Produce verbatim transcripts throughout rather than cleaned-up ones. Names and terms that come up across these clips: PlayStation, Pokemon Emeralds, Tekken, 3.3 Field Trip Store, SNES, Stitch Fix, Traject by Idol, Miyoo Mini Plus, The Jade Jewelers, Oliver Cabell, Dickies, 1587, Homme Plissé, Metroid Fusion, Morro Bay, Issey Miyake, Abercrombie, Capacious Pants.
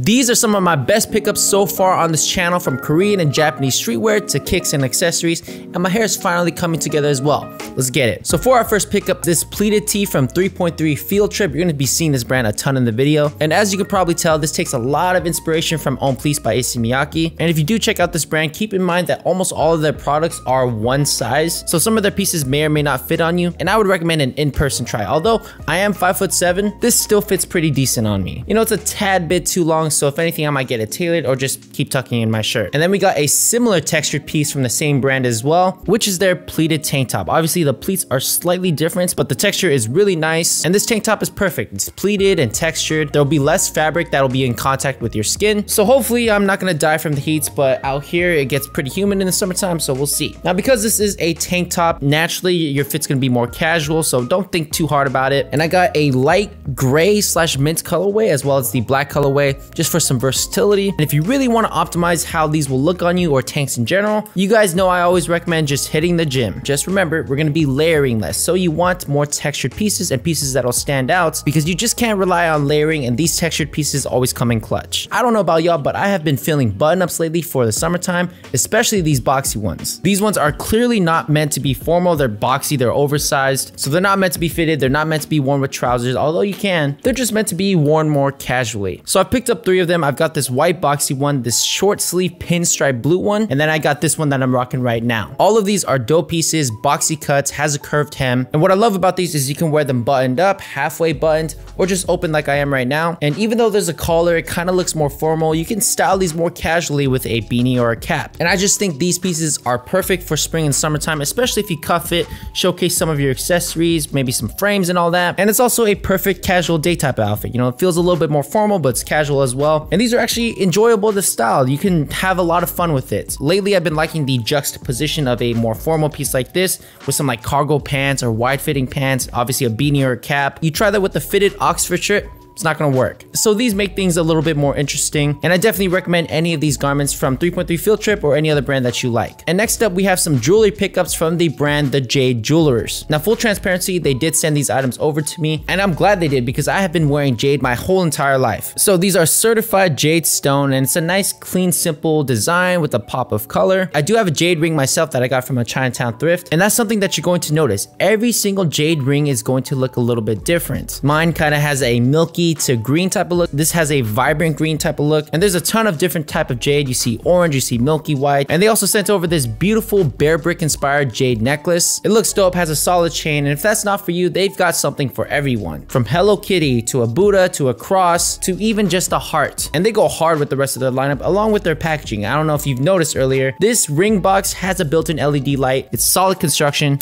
These are some of my best pickups so far on this channel, from Korean and Japanese streetwear to kicks and accessories, and my hair is finally coming together as well. Let's get it. So for our first pickup, this pleated tee from three point three Field Trip. You're gonna be seeing this brand a ton in the video. And as you can probably tell, this takes a lot of inspiration from Homme Plissé by Issey Miyake. And if you do check out this brand, keep in mind that almost all of their products are one size. So some of their pieces may or may not fit on you. And I would recommend an in-person try. Although I am five foot seven, this still fits pretty decent on me. You know, it's a tad bit too long, so if anything I might get it tailored or just keep tucking in my shirt. And then we got a similar textured piece from the same brand as well, which is their pleated tank top. Obviously the pleats are slightly different, but the texture is really nice, and this tank top is perfect. It's pleated and textured. There'll be less fabric that'll be in contact with your skin, so hopefully I'm not gonna die from the heats, but out here it gets pretty humid in the summertime, so we'll see. Now because this is a tank top, naturally your fit's gonna be more casual, so don't think too hard about it. And I got a light gray slash mint colorway as well as the black colorway, just for some versatility. And if you really want to optimize how these will look on you, or tanks in general, you guys know I always recommend just hitting the gym. Just remember, we're going to be layering less, so you want more textured pieces and pieces that'll stand out, because you just can't rely on layering, and these textured pieces always come in clutch. I don't know about y'all, but I have been feeling button-ups lately for the summertime, especially these boxy ones. These ones are clearly not meant to be formal. They're boxy, they're oversized, so they're not meant to be fitted, they're not meant to be worn with trousers, although you can. They're just meant to be worn more casually. So I picked up three of them. I've got this white boxy one, this short sleeve pinstripe blue one, and then I got this one that I'm rocking right now. All of these are dope pieces, boxy cuts, has a curved hem, and what I love about these is you can wear them buttoned up, halfway buttoned, or just open like I am right now. And even though there's a collar, it kind of looks more formal. You can style these more casually with a beanie or a cap, and I just think these pieces are perfect for spring and summertime, especially if you cuff it, showcase some of your accessories, maybe some frames and all that. And it's also a perfect casual day type outfit. You know, it feels a little bit more formal, but it's casual as as well, and these are actually enjoyable to style. You can have a lot of fun with it. Lately I've been liking the juxtaposition of a more formal piece like this with some like cargo pants or wide-fitting pants, obviously a beanie or a cap. You try that with the fitted Oxford shirt, it's not gonna work. So these make things a little bit more interesting, and I definitely recommend any of these garments from three point three Field Trip or any other brand that you like. And next up, we have some jewelry pickups from the brand The Jade Jewelers. Now, full transparency, they did send these items over to me, and I'm glad they did, because I have been wearing jade my whole entire life. So these are certified jade stone, and it's a nice, clean, simple design with a pop of color. I do have a jade ring myself that I got from a Chinatown thrift, and that's something that you're going to notice. Every single jade ring is going to look a little bit different. Mine kind of has a milky to green type of look. This has a vibrant green type of look, and there's a ton of different type of jade. You see orange, you see milky white, and they also sent over this beautiful bear brick inspired jade necklace. It looks dope, has a solid chain, and if that's not for you, they've got something for everyone, from Hello Kitty to a Buddha to a cross to even just a heart. And they go hard with the rest of their lineup along with their packaging. I don't know if you've noticed earlier, this ring box has a built-in L E D light. It's solid construction,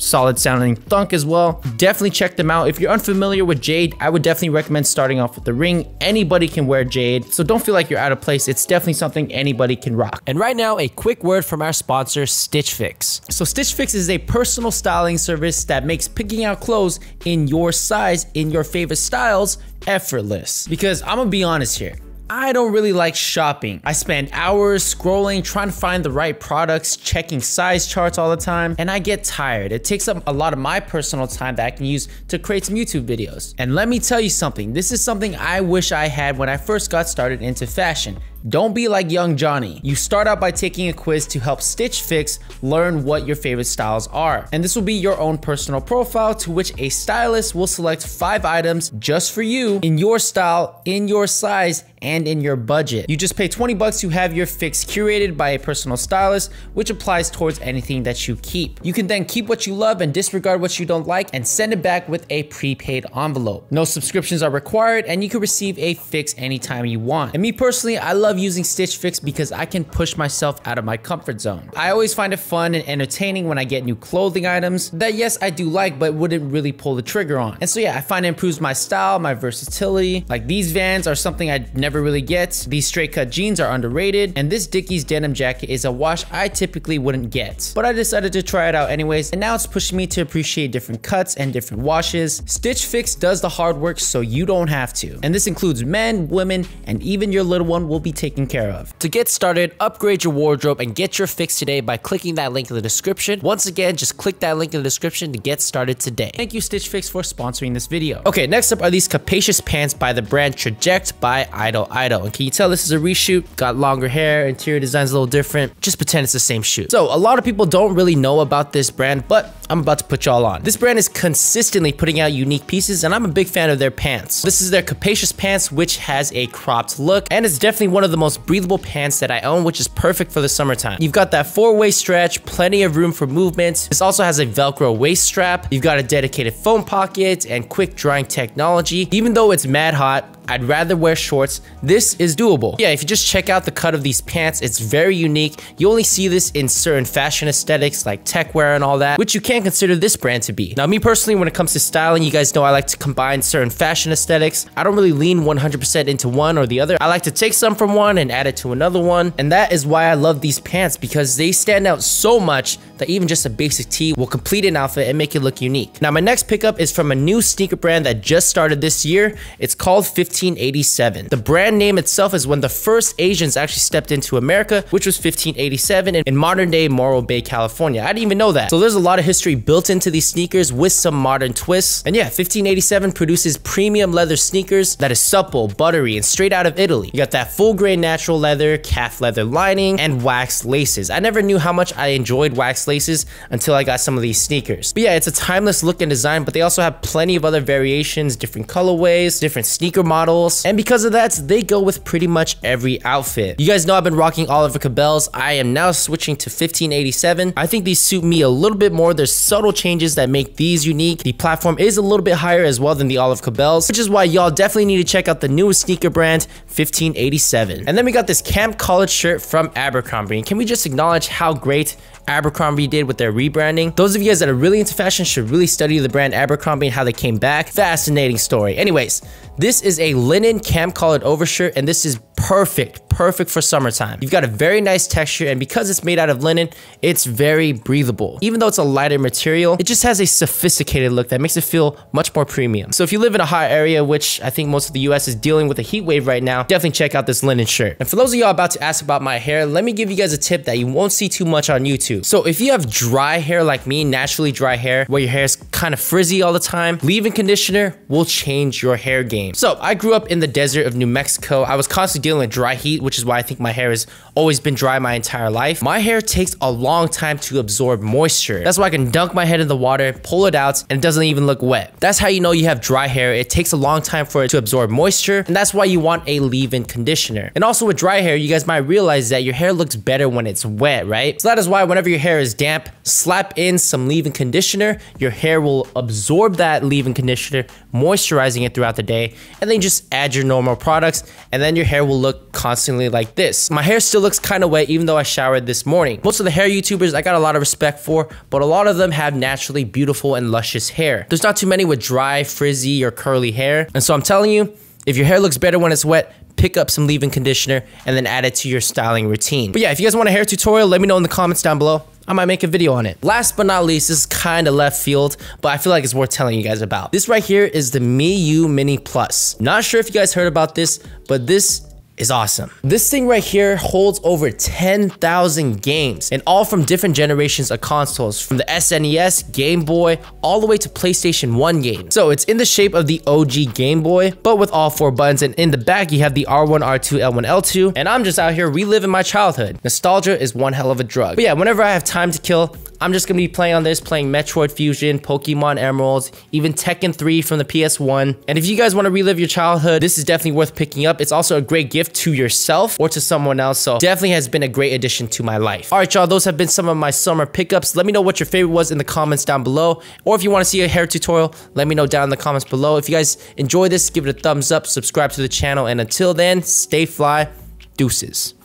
solid sounding thunk as well. Definitely check them out. If you're unfamiliar with jade, I would definitely recommend starting off with the ring. Anybody can wear jade, so don't feel like you're out of place. It's definitely something anybody can rock. And right now, a quick word from our sponsor, Stitch Fix. So Stitch Fix is a personal styling service that makes picking out clothes in your size, in your favorite styles, effortless. Because I'm gonna be honest here, I don't really like shopping. I spend hours scrolling, trying to find the right products, checking size charts all the time, and I get tired. It takes up a lot of my personal time that I can use to create some YouTube videos. And let me tell you something, this is something I wish I had when I first got started into fashion. Don't be like young Johnny. You start out by taking a quiz to help Stitch Fix learn what your favorite styles are. And this will be your own personal profile, to which a stylist will select five items just for you, in your style, in your size, and in your budget. You just pay twenty bucks to have your fix curated by a personal stylist, which applies towards anything that you keep. You can then keep what you love and disregard what you don't like, and send it back with a prepaid envelope. No subscriptions are required, and you can receive a fix anytime you want. And me personally, I love I love using Stitch Fix because I can push myself out of my comfort zone. I always find it fun and entertaining when I get new clothing items that, yes, I do like, but wouldn't really pull the trigger on. And so yeah, I find it improves my style, my versatility. Like these Vans are something I never really get. These straight cut jeans are underrated. And this Dickies denim jacket is a wash I typically wouldn't get, but I decided to try it out anyways. And now it's pushing me to appreciate different cuts and different washes. Stitch Fix does the hard work so you don't have to. And this includes men, women, and even your little one will be taken care of. To get started, upgrade your wardrobe and get your fix today by clicking that link in the description. Once again, just click that link in the description to get started today. Thank you, Stitch Fix, for sponsoring this video. Okay, next up are these capacious pants by the brand Traject by Idol Idol. And can you tell this is a reshoot? Got longer hair, interior design's a little different. Just pretend it's the same shoot. So a lot of people don't really know about this brand, but I'm about to put y'all on. This brand is consistently putting out unique pieces, and I'm a big fan of their pants. This is their capacious pants, which has a cropped look, and it's definitely one of the most breathable pants that I own, which is perfect for the summertime. You've got that four-way stretch, plenty of room for movement. This also has a Velcro waist strap. You've got a dedicated foam pocket and quick drying technology. Even though it's mad hot, I'd rather wear shorts. This is doable. Yeah, if you just check out the cut of these pants, it's very unique. You only see this in certain fashion aesthetics like tech wear and all that, which you can consider this brand to be. Now, me personally, when it comes to styling, you guys know I like to combine certain fashion aesthetics. I don't really lean one hundred percent into one or the other. I like to take some from one and add it to another one. And that is why I love these pants, because they stand out so much that even just a basic tee will complete an outfit and make it look unique. Now, my next pickup is from a new sneaker brand that just started this year. It's called fifteen eighty-seven. The brand name itself is when the first Asians actually stepped into America, which was fifteen eighty-seven in modern-day Morro Bay, California. I didn't even know that. So there's a lot of history built into these sneakers with some modern twists. And yeah, fifteen eighty-seven produces premium leather sneakers that is supple, buttery, and straight out of Italy. You got that full grain natural leather, calf leather lining, and wax laces. I never knew how much I enjoyed wax laces until I got some of these sneakers. But yeah, it's a timeless look and design, but they also have plenty of other variations, different colorways, different sneaker models. Models, and because of that, they go with pretty much every outfit. You guys know I've been rocking Oliver Cabell's. I am now switching to fifteen eighty-seven. I think these suit me a little bit more. There's subtle changes that make these unique. The platform is a little bit higher as well than the Oliver Cabell's, which is why y'all definitely need to check out the newest sneaker brand, fifteen eighty-seven. And then we got this camp college shirt from Abercrombie. And can we just acknowledge how great Abercrombie did with their rebranding? Those of you guys that are really into fashion should really study the brand Abercrombie and how they came back. Fascinating story. Anyways, this is a linen camp collared overshirt, and this is perfect perfect for summertime. You've got a very nice texture, and because it's made out of linen, it's very breathable. Even though it's a lighter material, it just has a sophisticated look that makes it feel much more premium. So if you live in a hot area, which I think most of the U S is dealing with a heat wave right now, definitely check out this linen shirt. And for those of y'all about to ask about my hair, let me give you guys a tip that you won't see too much on YouTube. So if you have dry hair like me, naturally dry hair, where your hair is kind of frizzy all the time, leave-in conditioner will change your hair game. So I grew up in the desert of New Mexico. I was constantly dealing with dry heat, which is why I think my hair has always been dry my entire life. My hair takes a long time to absorb moisture. That's why I can dunk my head in the water, pull it out, and it doesn't even look wet. That's how you know you have dry hair. It takes a long time for it to absorb moisture, and that's why you want a leave-in conditioner. And also with dry hair, you guys might realize that your hair looks better when it's wet, right? So that is why whenever your hair is damp, slap in some leave-in conditioner. Your hair will absorb that leave-in conditioner, moisturizing it throughout the day, and then just add your normal products, and then your hair will look constantly like this. My hair still looks kind of wet even though I showered this morning. Most of the hair YouTubers I got a lot of respect for, but a lot of them have naturally beautiful and luscious hair. There's not too many with dry, frizzy, or curly hair. And so I'm telling you, if your hair looks better when it's wet, pick up some leave-in conditioner and then add it to your styling routine. But yeah, if you guys want a hair tutorial, let me know in the comments down below. I might make a video on it. Last but not least, this is kind of left field, but I feel like it's worth telling you guys about. This right here is the Miyoo Mini Plus. Not sure if you guys heard about this, but this is awesome. This thing right here holds over ten thousand games, and all from different generations of consoles, from the S N E S, Game Boy, all the way to PlayStation one games. So it's in the shape of the O G Game Boy, but with all four buttons, and in the back you have the R one, R two, L one, L two, and I'm just out here reliving my childhood. Nostalgia is one hell of a drug. But yeah, whenever I have time to kill, I'm just gonna be playing on this, playing Metroid Fusion, Pokemon Emeralds, even Tekken three from the P S one. And if you guys wanna relive your childhood, this is definitely worth picking up. It's also a great gift to yourself or to someone else, so definitely has been a great addition to my life. All right, y'all, those have been some of my summer pickups. Let me know what your favorite was in the comments down below, or if you wanna see a hair tutorial, let me know down in the comments below. If you guys enjoy this, give it a thumbs up, subscribe to the channel, and until then, stay fly, deuces.